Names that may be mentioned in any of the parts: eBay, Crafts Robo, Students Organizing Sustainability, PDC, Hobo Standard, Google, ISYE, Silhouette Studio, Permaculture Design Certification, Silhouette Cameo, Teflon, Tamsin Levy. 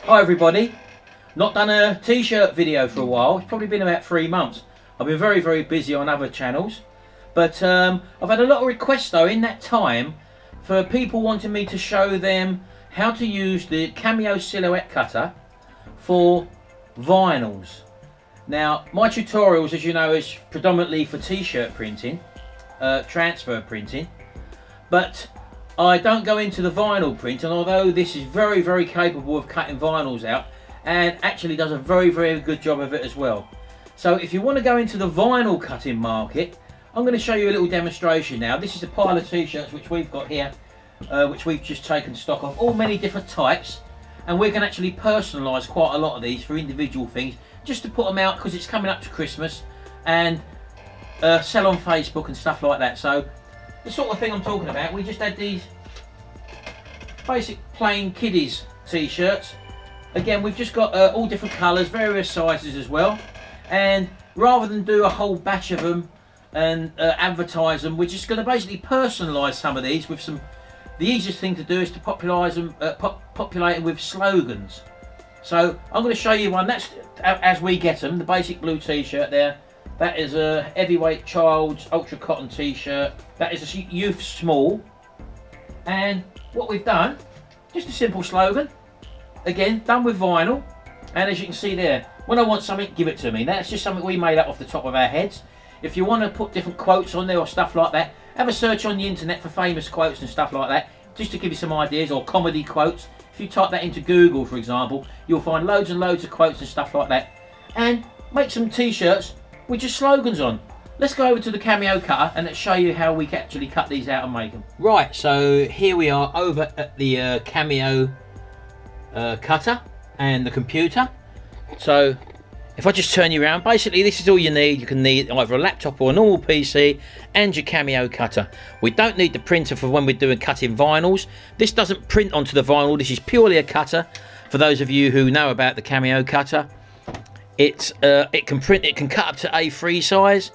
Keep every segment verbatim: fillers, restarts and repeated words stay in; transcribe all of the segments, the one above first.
Hi everybody, not done a t-shirt video for a while. It's probably been about three months. I've been very very busy on other channels, but um, I've had a lot of requests though in that time for people wanting me to show them how to use the Cameo silhouette cutter for vinyls. Now my tutorials, as you know, is predominantly for t-shirt printing, uh, transfer printing, but I don't go into the vinyl print, and although this is very very capable of cutting vinyls out and actually does a very very good job of it as well. So if you want to go into the vinyl cutting market, I'm going to show you a little demonstration now. This is a pile of t-shirts which we've got here, uh, which we've just taken stock of, all many different types, and we can actually personalise quite a lot of these for individual things, just to put them out because it's coming up to Christmas, and uh, sell on Facebook and stuff like that. So the sort of thing I'm talking about, we just had these basic plain kiddies t-shirts. Again, we've just got uh, all different colours, various sizes as well, and rather than do a whole batch of them and uh, advertise them, we're just going to basically personalise some of these with some. The easiest thing to do is to popularize them, uh, pop, populate them with slogans. So I'm going to show you one. That's as we get them. The basic blue t-shirt there. That is a heavyweight child's ultra cotton t-shirt. That is a youth small. And what we've done, just a simple slogan. Again, done with vinyl. And as you can see there, when I want something, give it to me. That's just something we made up off the top of our heads. If you want to put different quotes on there or stuff like that, have a search on the internet for famous quotes and stuff like that, just to give you some ideas, or comedy quotes. If you type that into Google, for example, you'll find loads and loads of quotes and stuff like that. And make some t-shirts with just slogans on. Let's go over to the Cameo cutter and let's show you how we can actually cut these out and make them. Right, so here we are over at the uh, Cameo uh, cutter and the computer. So if I just turn you around, basically this is all you need. You can need either a laptop or a normal P C and your Cameo cutter. We don't need the printer for when we're doing cutting vinyls. This doesn't print onto the vinyl, this is purely a cutter. For those of you who know about the Cameo cutter, it's, uh, it can print, it can cut up to A three size.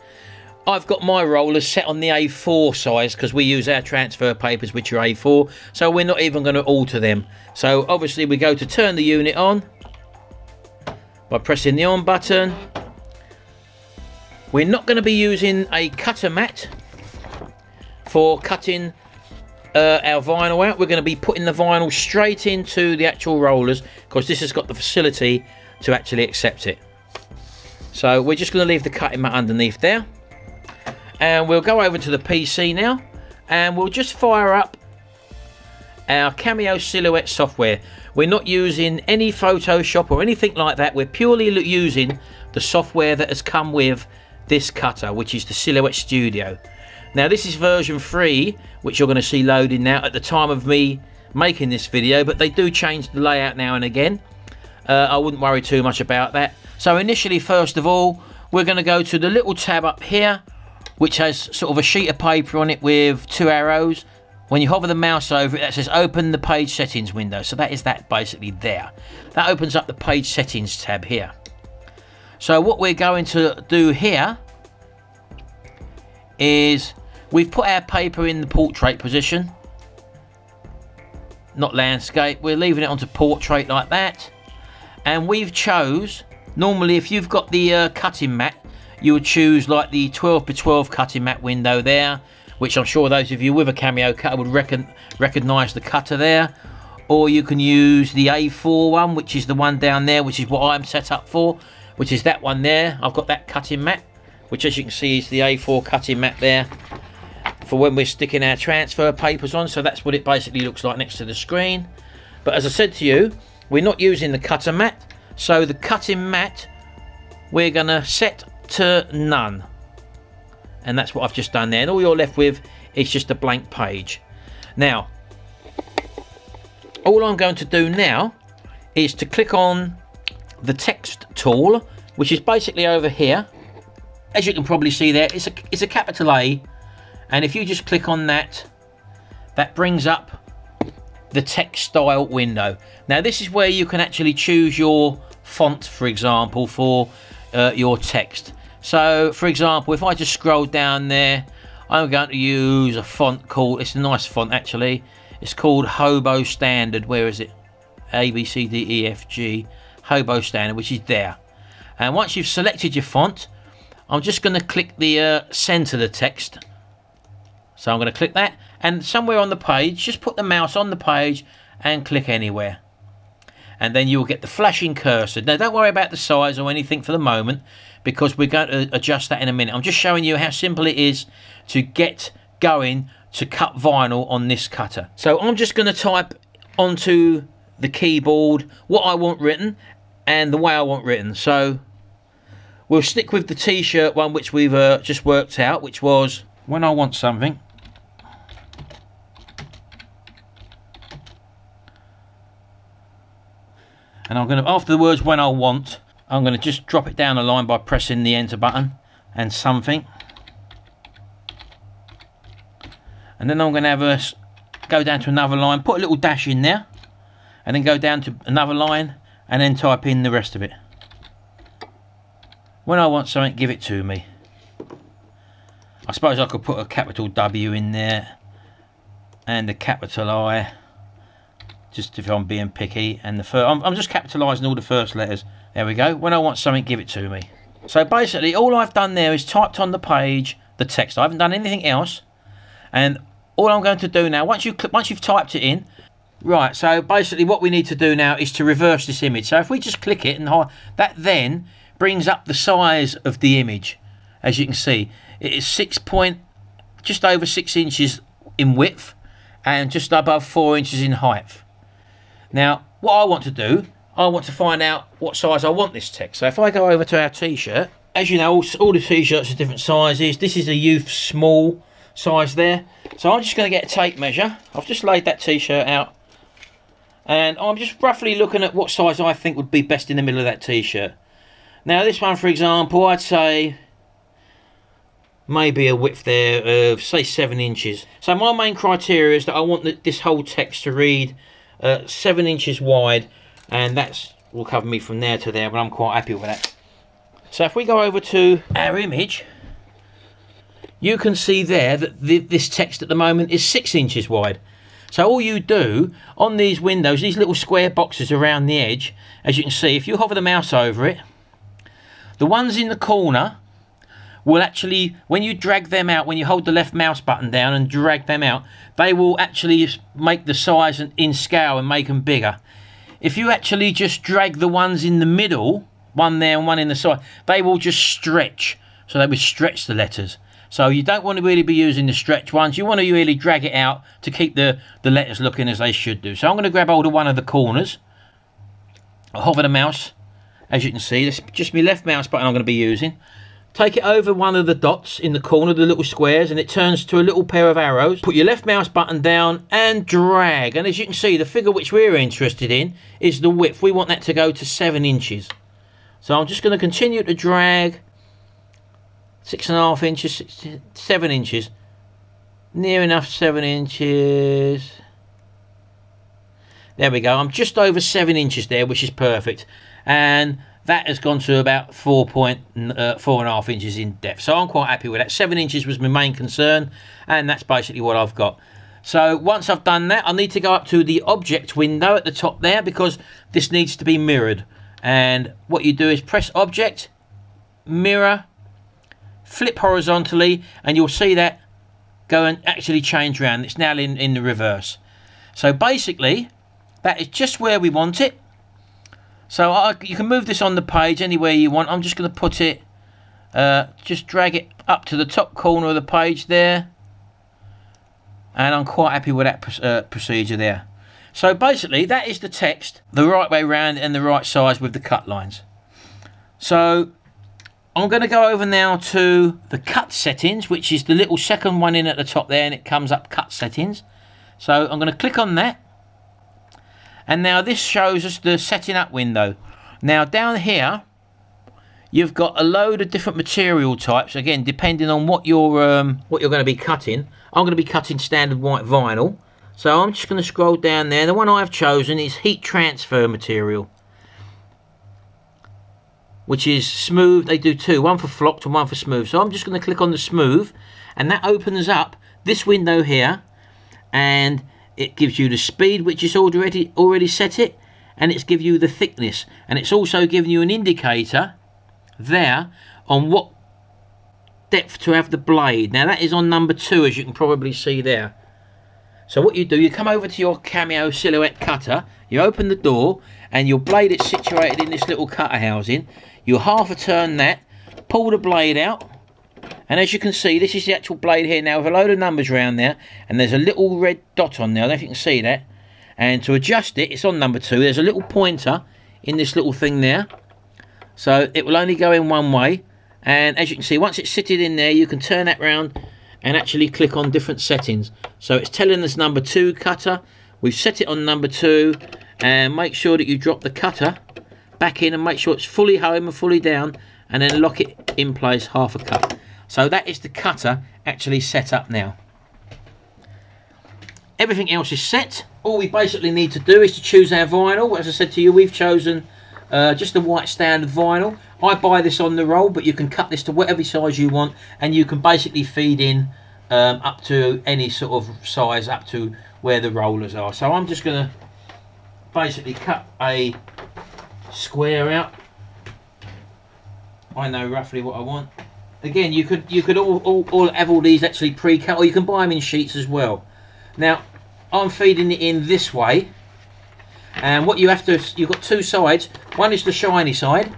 I've got my rollers set on the A four size because we use our transfer papers which are A four, so we're not even going to alter them. So obviously we go to turn the unit on. By pressing the on button, we're not going to be using a cutter mat for cutting uh, our vinyl out. We're going to be putting the vinyl straight into the actual rollers because this has got the facility to actually accept it. So we're just going to leave the cutting mat underneath there, and we'll go over to the P C now, and we'll just fire up our Cameo Silhouette software. We're not using any Photoshop or anything like that. We're purely using the software that has come with this cutter, which is the Silhouette Studio. Now this is version three, which you're going to see loading now at the time of me making this video, but they do change the layout now and again. Uh, I wouldn't worry too much about that. So initially, first of all, we're going to go to the little tab up here, which has sort of a sheet of paper on it with two arrows. When you hover the mouse over it, that says open the page settings window. So that is that basically there. That opens up the page settings tab here. So what we're going to do here is we've put our paper in the portrait position, not landscape. We're leaving it onto portrait like that. And we've chose, normally if you've got the uh, cutting mat, you would choose like the twelve by twelve cutting mat window there, which I'm sure those of you with a Cameo cutter would reckon, recognise the cutter there. Or you can use the A four one, which is the one down there, which is what I'm set up for, which is that one there. I've got that cutting mat, which as you can see is the A four cutting mat there for when we're sticking our transfer papers on. So that's what it basically looks like next to the screen. But as I said to you, we're not using the cutter mat. So the cutting mat, we're gonna set to none. And that's what I've just done there, and all you're left with is just a blank page. Now all I'm going to do now is to click on the text tool, which is basically over here. As you can probably see there, it's a, it's a capital A, and if you just click on that, that brings up the text style window. Now this is where you can actually choose your font, for example, for uh, your text. So for example, if I just scroll down there, I'm going to use a font called, it's a nice font actually, it's called Hobo Standard. Where is it? A, B, C, D, E, F, G. Hobo Standard, which is there. And once you've selected your font, I'm just going to click the uh, center the text. So I'm going to click that, and somewhere on the page, just put the mouse on the page and click anywhere. And then you'll get the flashing cursor. Now don't worry about the size or anything for the moment, because we're going to adjust that in a minute. I'm just showing you how simple it is to get going to cut vinyl on this cutter. So I'm just going to type onto the keyboard what I want written and the way I want written. So we'll stick with the t-shirt one, which we've uh, just worked out, which was when I want something. And I'm going to, after the words when I want, I'm going to just drop it down a line by pressing the enter button and something. And then I'm going to have a, go down to another line, put a little dash in there, and then go down to another line and then type in the rest of it. When I want something, give it to me. I suppose I could put a capital W in there and a capital I. Just if I'm being picky, and the first, I'm, I'm just capitalising all the first letters. There we go. When I want something, give it to me. So basically, all I've done there is typed on the page the text. I haven't done anything else. And all I'm going to do now, once you once you've typed it in, right? So basically, what we need to do now is to reverse this image. So if we just click it, and that then brings up the size of the image. As you can see, it is six point, just over six inches in width, and just above four inches in height. Now, what I want to do, I want to find out what size I want this text. So if I go over to our t-shirt, as you know, all, all the t-shirts are different sizes. This is a youth small size there. So I'm just going to get a tape measure. I've just laid that t-shirt out. And I'm just roughly looking at what size I think would be best in the middle of that t-shirt. Now this one, for example, I'd say maybe a width there of, say, seven inches. So my main criteria is that I want this whole text to read Uh, seven inches wide, and that's will cover me from there to there, but I'm quite happy with that. So if we go over to our image, you can see there that the, this text at the moment is six inches wide. So all you do on these windows, these little square boxes around the edge, as you can see, if you hover the mouse over it, the ones in the corner will actually, when you drag them out, when you hold the left mouse button down and drag them out, they will actually make the size in scale and make them bigger. If you actually just drag the ones in the middle, one there and one in the side, they will just stretch. So they would stretch the letters. So you don't want to really be using the stretch ones. You want to really drag it out to keep the, the letters looking as they should do. So I'm going to grab hold of one of the corners. I'll hover the mouse. As you can see, that's just my left mouse button I'm going to be using. Take it over one of the dots in the corner, the little squares, and it turns to a little pair of arrows. Put your left mouse button down and drag. And as you can see, the figure which we're interested in is the width. We want that to go to seven inches. So I'm just going to continue to drag six and a half inches, six, seven inches. Near enough seven inches. There we go. I'm just over seven inches there, which is perfect. And that has gone to about four point uh, four and a half inches in depth, so I'm quite happy with that. Seven inches was my main concern, and that's basically what I've got. So once I've done that, I need to go up to the object window at the top there, because this needs to be mirrored. And what you do is press object, mirror, flip horizontally, and you'll see that go and actually change around. It's now in, in the reverse. So basically, that is just where we want it. So I, you can move this on the page anywhere you want. I'm just going to put it, uh, just drag it up to the top corner of the page there. And I'm quite happy with that uh, procedure there. So basically that is the text the right way round and the right size with the cut lines. So I'm going to go over now to the cut settings, which is the little second one in at the top there, and it comes up cut settings. So I'm going to click on that. And now this shows us the setting up window. Now down here, you've got a load of different material types. Again, depending on what you're um, what you're going to be cutting. I'm going to be cutting standard white vinyl, so I'm just going to scroll down there. The one I've chosen is heat transfer material, which is smooth. They do two, one for flocked and one for smooth. So I'm just going to click on the smooth, and that opens up this window here, and it gives you the speed, which is already already set it, and it's give you the thickness, and it's also giving you an indicator there on what depth to have the blade. Now that is on number two, as you can probably see there. So what you do, you come over to your Cameo Silhouette cutter, you open the door, and your blade is situated in this little cutter housing. You half a turn that, pull the blade out, and as you can see, this is the actual blade here now with a load of numbers around there, and there's a little red dot on there. I don't know if you can see that. And to adjust it, it's on number two. There's a little pointer in this little thing there, so it will only go in one way. And as you can see, once it's sitting in there, you can turn that round and actually click on different settings. So it's telling us number two cutter, we've set it on number two, and make sure that you drop the cutter back in and make sure it's fully home and fully down, and then lock it in place half a cut. So that is the cutter actually set up now. Everything else is set. All we basically need to do is to choose our vinyl. As I said to you, we've chosen Uh, just the white standard vinyl. I buy this on the roll, but you can cut this to whatever size you want, and you can basically feed in um, up to any sort of size up to where the rollers are. So I'm just going to basically cut a square out. I know roughly what I want. Again, you could you could all, all, all have all these actually pre-cut, or you can buy them in sheets as well. Now I'm feeding it in this way. And what you have to, you've got two sides. One is the shiny side,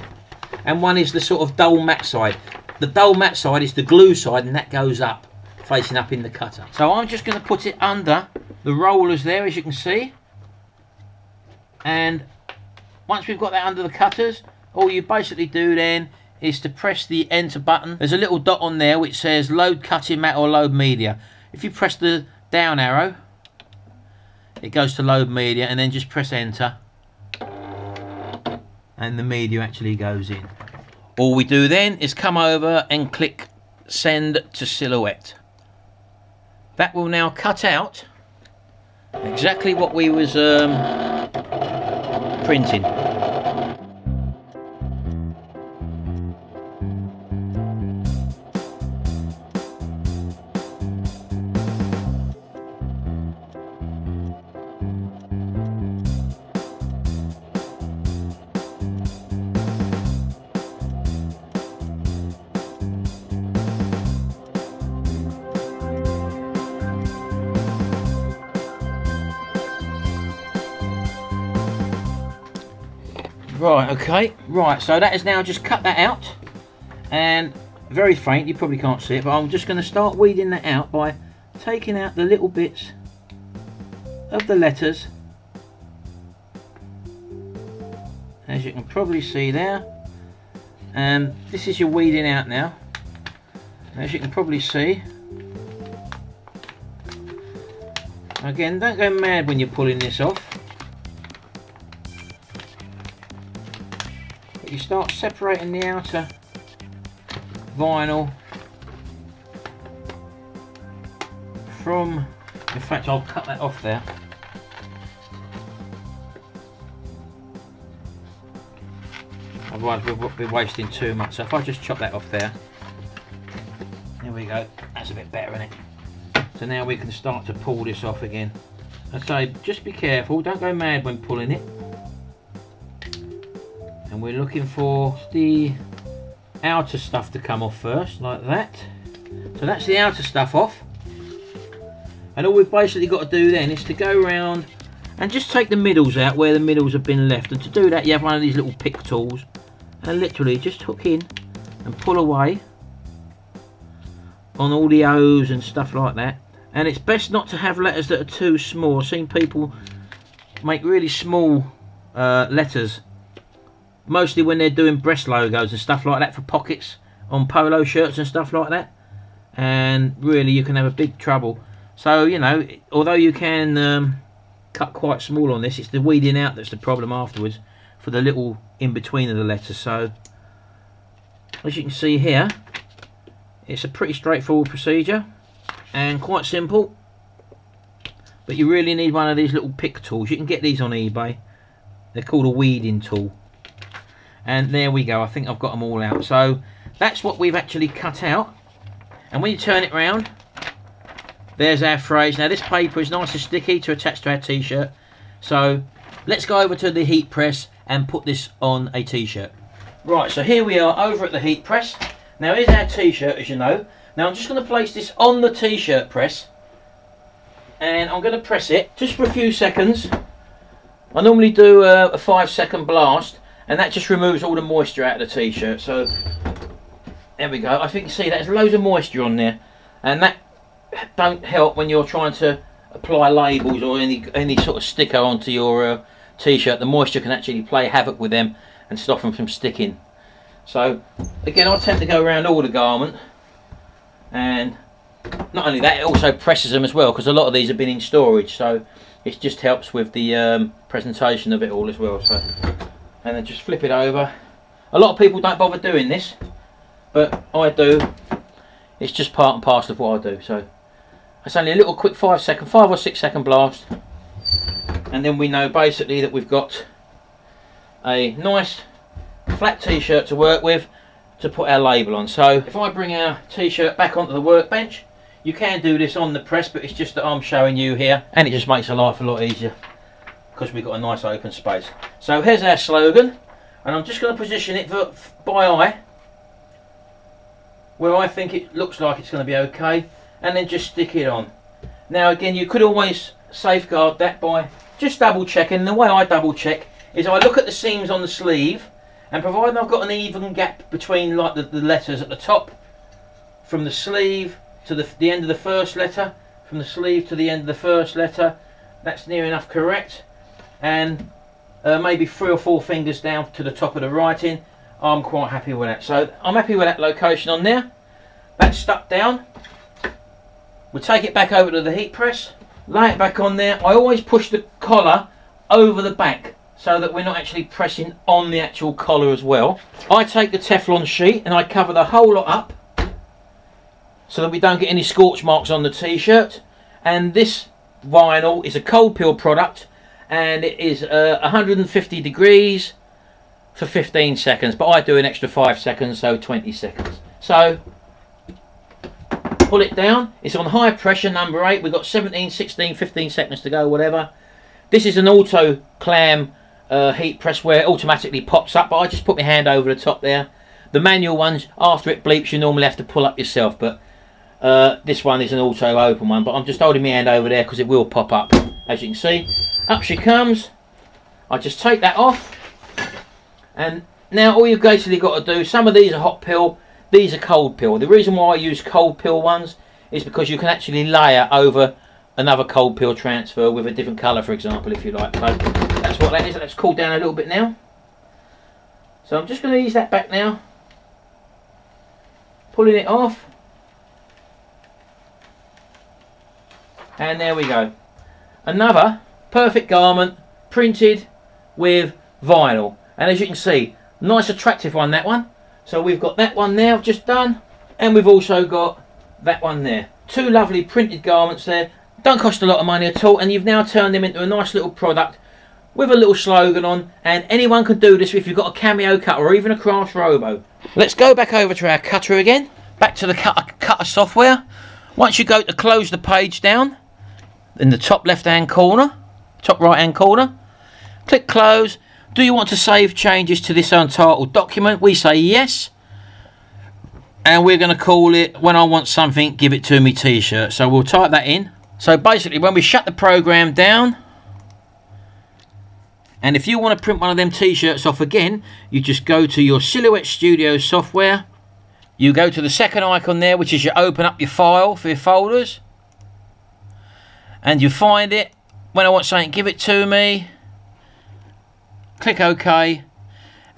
and one is the sort of dull matte side. The dull matte side is the glue side, and that goes up, facing up in the cutter. So I'm just going to put it under the rollers there, as you can see. And once we've got that under the cutters, all you basically do then is to press the enter button. There's a little dot on there which says load cutting mat or load media. If you press the down arrow, it goes to load media, and then just press enter and the media actually goes in. All we do then is come over and click send to Silhouette. That will now cut out exactly what we was um, printing. Right, okay, right, so that is now just cut that out, and very faint, you probably can't see it, but I'm just going to start weeding that out by taking out the little bits of the letters, as you can probably see there. And this is your weeding out now, as you can probably see. Again, don't go mad when you're pulling this off. You start separating the outer vinyl from, in fact I'll cut that off there. Otherwise we'll be wasting too much. So if I just chop that off there, there we go, that's a bit better, isn't it? So now we can start to pull this off again. I say just be careful, don't go mad when pulling it. And we're looking for the outer stuff to come off first, like that. So that's the outer stuff off. And all we've basically got to do then is to go around and just take the middles out where the middles have been left. And to do that, you have one of these little pick tools, and literally just hook in and pull away on all the O's and stuff like that. And it's best not to have letters that are too small. I've seen people make really small uh, letters, mostly when they're doing breast logos and stuff like that for pockets on polo shirts and stuff like that, and really you can have a big trouble. So, you know, although you can um, cut quite small on this, it's the weeding out that's the problem afterwards for the little in between of the letters. So as you can see here, it's a pretty straightforward procedure and quite simple, but you really need one of these little pick tools. You can get these on eBay, they're called a weeding tool. And there we go, I think I've got them all out. So that's what we've actually cut out, And when you turn it round, there's our phrase. Now this paper is nice and sticky to attach to our t-shirt. So let's go over to the heat press and put this on a t-shirt. Right, so here we are over at the heat press. Now here's our t-shirt, as you know. Now I'm just going to place this on the t-shirt press. And I'm going to press it just for a few seconds. I normally do a, a five second blast. And that just removes all the moisture out of the t-shirt. So there we go. I think you see there's loads of moisture on there, and that don't help when you're trying to apply labels or any any sort of sticker onto your uh, t-shirt. The moisture can actually play havoc with them and stop them from sticking. So again, I tend to go around all the garment, and not only that, it also presses them as well, because a lot of these have been in storage, so it just helps with the um, presentation of it all as well. So. And then just flip it over. A lot of people don't bother doing this, but I do. It's just part and parcel of what I do. So it's only a little quick five second, five or six second blast, and then we know basically that we've got a nice flat t-shirt to work with to put our label on. So if I bring our t-shirt back onto the workbench, you can do this on the press, but it's just that I'm showing you here, and it just makes life a lot easier. We've got a nice open space. So here's our slogan, and I'm just going to position it by eye where I think it looks like it's going to be okay, and then just stick it on. Now again, you could always safeguard that by just double checking. The way I double check is I look at the seams on the sleeve, and providing I've got an even gap between like the, the letters at the top from the sleeve to the, the end of the first letter, from the sleeve to the end of the first letter, that's near enough correct. And uh, maybe three or four fingers down to the top of the writing, I'm quite happy with that. So I'm happy with that location on there. That's stuck down. We'll take it back over to the heat press, lay it back on there. I always push the collar over the back so that we're not actually pressing on the actual collar as well. I take the Teflon sheet and I cover the whole lot up so that we don't get any scorch marks on the t-shirt. And this vinyl is a cold peel product, and it is uh, one hundred fifty degrees for fifteen seconds, but I do an extra five seconds, so twenty seconds. So pull it down. It's on high pressure, number eight. We've got seventeen, sixteen, fifteen seconds to go, whatever. This is an auto clam uh, heat press where it automatically pops up, but I just put my hand over the top there. The manual ones, after it bleeps, you normally have to pull up yourself, but uh, this one is an auto open one, but I'm just holding my hand over there because it will pop up, as you can see. Up she comes. I just take that off, and now all you've basically got to do, some of these are hot peel, these are cold peel. The reason why I use cold peel ones is because you can actually layer over another cold peel transfer with a different colour, for example, if you like. So that's what that is. Let's cool down a little bit now. So I'm just going to ease that back now, pulling it off, and there we go. Another perfect garment printed with vinyl, and as you can see, nice attractive one, that one. So we've got that one there, I've just done, and we've also got that one there. Two lovely printed garments there, don't cost a lot of money at all, and you've now turned them into a nice little product with a little slogan on, and anyone can do this if you've got a cameo cutter or even a Crafts Robo. Let's go back over to our cutter again, back to the cutter, cutter software. Once you go to close the page down in the top left hand corner, top right hand corner, click close. Do you want to save changes to this untitled document? We say yes, and we're going to call it "When I Want Something, Give It To Me T-Shirt." So we'll type that in. So basically, when we shut the program down, and if you want to print one of them t-shirts off again, you just go to your Silhouette Studio software, you go to the second icon there, which is you open up your file for your folders, and you find it, "When I Want Something, Give It To Me." Click OK,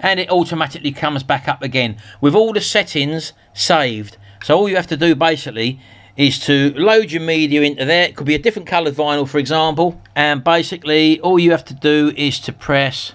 and it automatically comes back up again with all the settings saved. So all you have to do basically is to load your media into there. It could be a different coloured vinyl, for example, and basically all you have to do is to press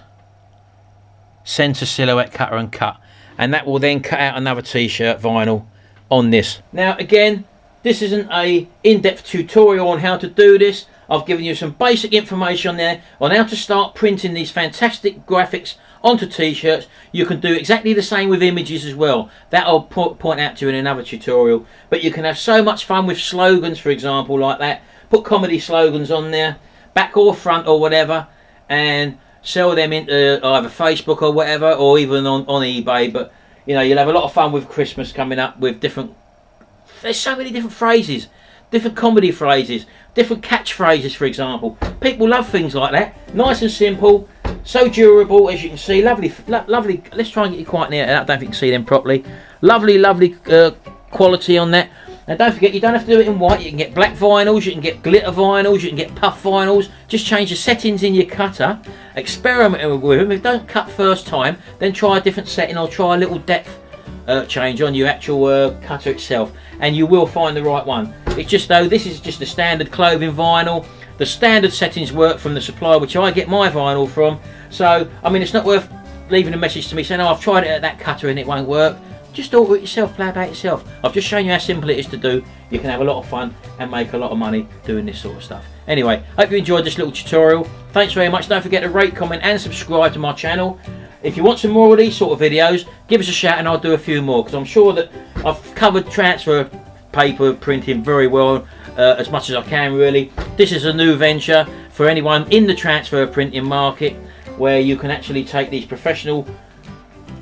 send to silhouette cutter and cut, and that will then cut out another t-shirt vinyl on this. Now again, this isn't a in-depth tutorial on how to do this. I've given you some basic information there on how to start printing these fantastic graphics onto t-shirts. You can do exactly the same with images as well. That I'll point out to you in another tutorial. But you can have so much fun with slogans, for example, like that. Put comedy slogans on there, back or front or whatever, and sell them into either Facebook or whatever, or even on, on eBay. But you know, you'll have a lot of fun with Christmas coming up with different, there's so many different phrases, different comedy phrases, different catchphrases, for example. People love things like that. Nice and simple, so durable, as you can see. Lovely, lo lovely. Let's try and get you quite near. I don't think you can see them properly. Lovely, lovely uh, quality on that. And don't forget, you don't have to do it in white. You can get black vinyls, you can get glitter vinyls, you can get puff vinyls. Just change the settings in your cutter. Experiment with them. If you don't cut first time, then try a different setting or try a little depth uh, change on your actual uh, cutter itself, and you will find the right one. It's just, though, this is just a standard clothing vinyl. The standard settings work from the supplier which I get my vinyl from. So, I mean, it's not worth leaving a message to me saying, oh, I've tried it at that cutter and it won't work. Just order it yourself, play about yourself. I've just shown you how simple it is to do. You can have a lot of fun and make a lot of money doing this sort of stuff. Anyway, hope you enjoyed this little tutorial. Thanks very much. Don't forget to rate, comment and subscribe to my channel. If you want some more of these sort of videos, give us a shout and I'll do a few more, because I'm sure that I've covered transfer paper printing very well, uh, as much as I can really. This is a new venture for anyone in the transfer printing market, where you can actually take these professional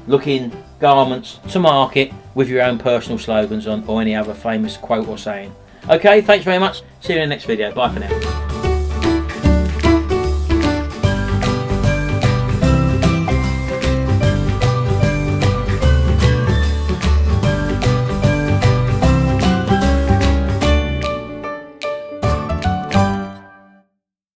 looking garments to market with your own personal slogans on, or any other famous quote or saying. Okay, thanks very much. See you in the next video. Bye for now.